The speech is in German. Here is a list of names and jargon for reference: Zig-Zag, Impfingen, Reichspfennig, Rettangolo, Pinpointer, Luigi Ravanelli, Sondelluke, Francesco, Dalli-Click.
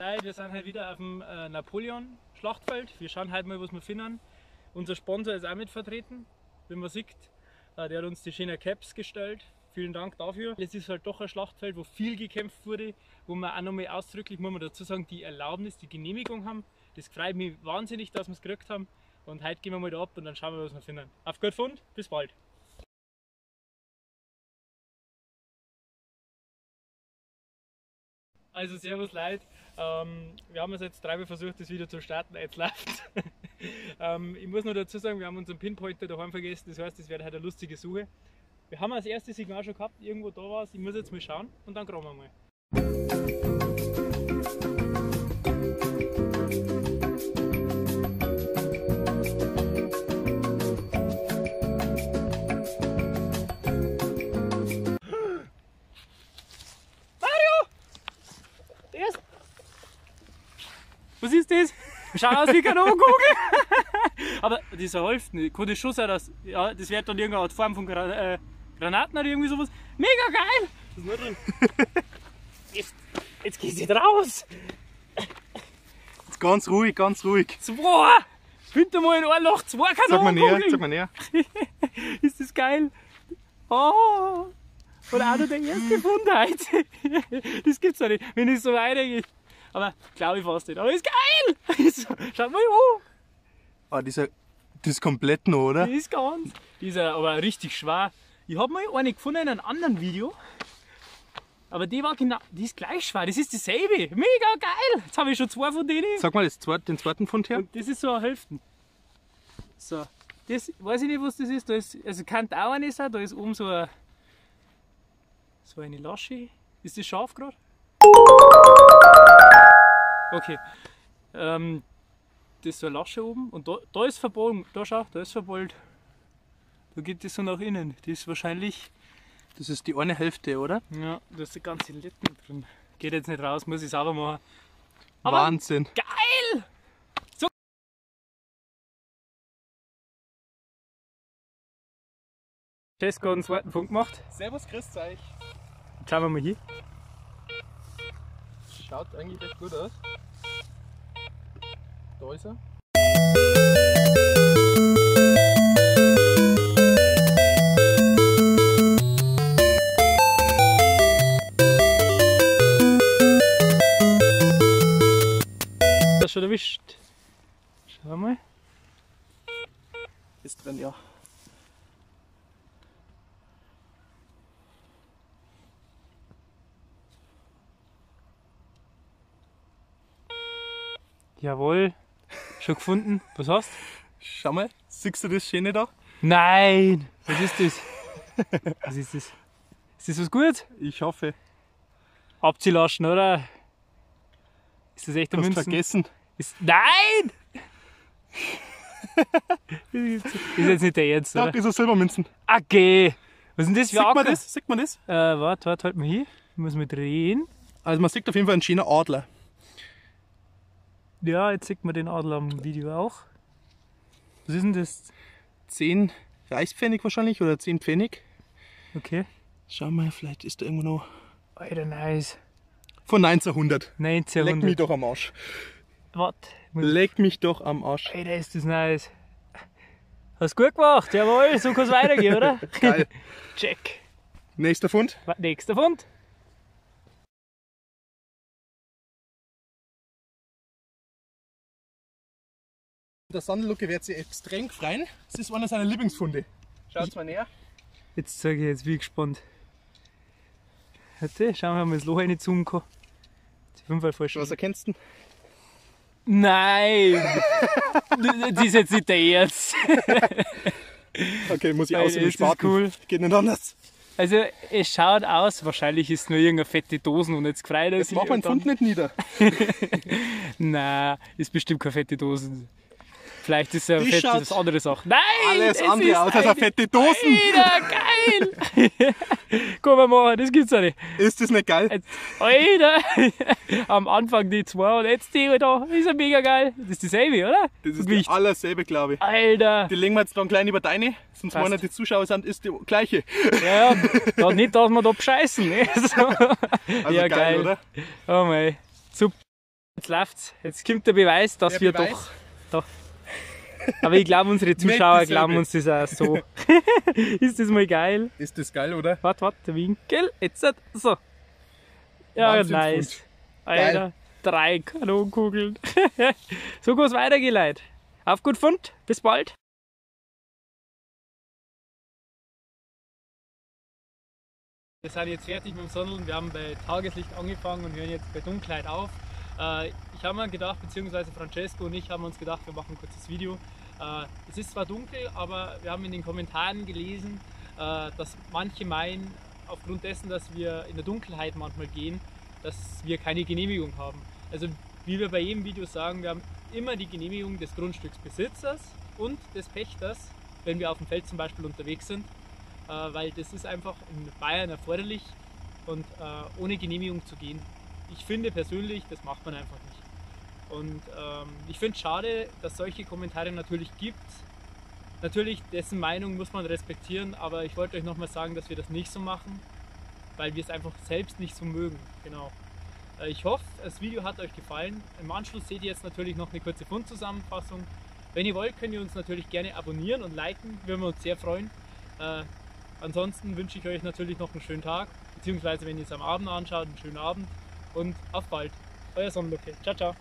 Nein, wir sind halt wieder auf dem Napoleon-Schlachtfeld. Wir schauen heute mal, was wir finden. Unser Sponsor ist auch mit vertreten, wie man sieht. Der hat uns die schönen Caps gestellt. Vielen Dank dafür. Es ist halt doch ein Schlachtfeld, wo viel gekämpft wurde, wo man auch nochmal ausdrücklich, muss man dazu sagen, die Erlaubnis, die Genehmigung haben. Das freut mich wahnsinnig, dass wir es gekriegt haben. Und heute gehen wir mal da ab und dann schauen wir, was wir finden. Auf gut Fund, bis bald! Also servus Leute, wir haben es jetzt dreimal versucht, das Video zu starten, jetzt läuft's. Ich muss noch dazu sagen, wir haben unseren Pinpointer daheim vergessen, das heißt, es wird halt eine lustige Suche. Wir haben das erste Signal schon gehabt, irgendwo da war es, ich muss jetzt mal schauen und dann graben wir mal. Was ist das? Schau aus wie Kanonenkugel! Aber das hilft nicht. Kann das schon sein, dass ja, das wird dann irgendeine Art Form von Granaten oder irgendwie sowas. Mega geil! Das ist nur drin. Jetzt geht's nicht raus! Jetzt ganz ruhig, ganz ruhig. Zwei! Hinter mal in ein Loch zwei Kanonenkugeln! Sag mal näher, Ist das geil? Oh! Oder auch noch der erste Fund heute. Das gibt's doch nicht, wenn ich so weitergehe. Aber glaube ich fast nicht. Aber ist geil! Schaut mal an! Ah, das ist komplett noch, oder? Das ist ganz. Dieser aber richtig schwer. Ich habe mal eine gefunden in einem anderen Video. Aber die war genau. Die ist gleich schwer. Das ist dasselbe. Mega geil! Jetzt habe ich schon zwei von denen. Sag mal den zweiten Fund her. Und das ist so eine Hälfte. So. Das weiß ich nicht, was das ist. Da ist also kann auch eine sein. Da ist oben so eine Lasche. Ist das scharf gerade? Okay, das ist so eine Lasche oben und da ist verbogen, da schau, da ist verbogen. Da geht das so nach innen, das ist wahrscheinlich... Das ist die eine Hälfte, oder? Ja, da ist die ganze Lippen drin. Geht jetzt nicht raus, muss ich sauber machen. Aber Wahnsinn! Geil! So. Francesco hat einen zweiten Punkt gemacht. Servus, grüßt euch! Jetzt schauen wir mal hier. Schaut eigentlich echt gut aus. Da ist er. Das schon erwischt. Schau mal. Ist drin, ja. Jawohl, schon gefunden. Was hast du? Schau mal, siehst du das Schöne da? Nein! Was ist das? Was ist das? Ist das was Gutes? Ich hoffe. Abzielaschen, oder? Ist das echt ein Münzen? Hast du vergessen? Nein! Ist jetzt nicht der Ernst, oder? Doch, ist ein Silbermünzen. Okay. Was ist denn das für Adler? Sieht man das? Warte, halt mal hier. Ich muss mal drehen. Also man sieht auf jeden Fall einen schönen Adler. Ja, jetzt sieht man den Adler im Video auch. Was ist denn das? 10 Reichspfennig wahrscheinlich oder 10 Pfennig. Okay. Schau mal, vielleicht ist da irgendwo noch... Alter, nice. Von 1900. 1900. Leck mich doch am Arsch. Warte. Leck mich doch am Arsch. Alter, ist das nice. Hast du gut gemacht, jawohl, so kann es weitergehen, oder? Geil. Check. Nächster Fund. Nächster Fund. Der Sondelluke wird sich extrem freuen. Das ist einer seiner Lieblingsfunde. Schaut's mal näher. Jetzt zeige ich, jetzt bin ich gespannt. Warte, schauen wir mal, ob das Loch reinzoomen kann. Die 5 war falsch. Was erkennst du? Nein! Das ist jetzt nicht der Ernst. Okay, muss ich aussehen, wie Spaten. Cool. Geht nicht anders. Also, es schaut aus, wahrscheinlich ist nur irgendeine fette Dosen und jetzt gefreut ist. Jetzt macht man den Fund nicht nieder. Nein, ist bestimmt keine fette Dosen. Vielleicht ist es ja eine andere Sache. Nein! Alles andere außer eine fette Dosen! Alter, geil! Komm mal machen, das gibt's ja nicht. Ist das nicht geil? Alter! Am Anfang die zwei und jetzt die da. Ist ja mega geil. Das ist dieselbe, oder? Das ist die allerselbe, glaube ich. Alter! Die legen wir jetzt dann klein über deine, sonst wollen die Zuschauer sind, ist die gleiche. Ja, ja. Nicht, dass wir da bescheißen. Ne? So. Also ja, geil, oder? Oh mein, super. Jetzt läuft's. Jetzt kommt der Beweis, dass der wir Beweis? Doch. Aber ich glaube, unsere Zuschauer glauben uns das auch so. Ist das mal geil? Ist das geil, oder? Warte, der Winkel. Jetzt so. Ja, Wahnsinn, nice. Gut. Alter, 3 Kanonenkugeln. So geht's weitergehen, Leute. Auf gut Fund, bis bald. Wir sind jetzt fertig mit dem Sondeln. Wir haben bei Tageslicht angefangen und hören jetzt bei Dunkelheit auf. Ich habe mir gedacht, beziehungsweise Francesco und ich haben uns gedacht, wir machen ein kurzes Video. Es ist zwar dunkel, aber wir haben in den Kommentaren gelesen, dass manche meinen, aufgrund dessen, dass wir in der Dunkelheit manchmal gehen, dass wir keine Genehmigung haben. Also wie wir bei jedem Video sagen, wir haben immer die Genehmigung des Grundstücksbesitzers und des Pächters, wenn wir auf dem Feld zum Beispiel unterwegs sind, weil das ist einfach in Bayern erforderlich und ohne Genehmigung zu gehen. Ich finde persönlich, das macht man einfach nicht. Und ich finde es schade, dass solche Kommentare natürlich gibt. Natürlich, dessen Meinung muss man respektieren, aber ich wollte euch nochmal sagen, dass wir das nicht so machen, weil wir es einfach selbst nicht so mögen. Genau. Ich hoffe, das Video hat euch gefallen. Im Anschluss seht ihr jetzt natürlich noch eine kurze Fundzusammenfassung. Wenn ihr wollt, könnt ihr uns natürlich gerne abonnieren und liken, würden wir uns sehr freuen. Ansonsten wünsche ich euch natürlich noch einen schönen Tag, beziehungsweise wenn ihr es am Abend anschaut, einen schönen Abend. Und auf bald, euer Sondelluke. Ciao, ciao.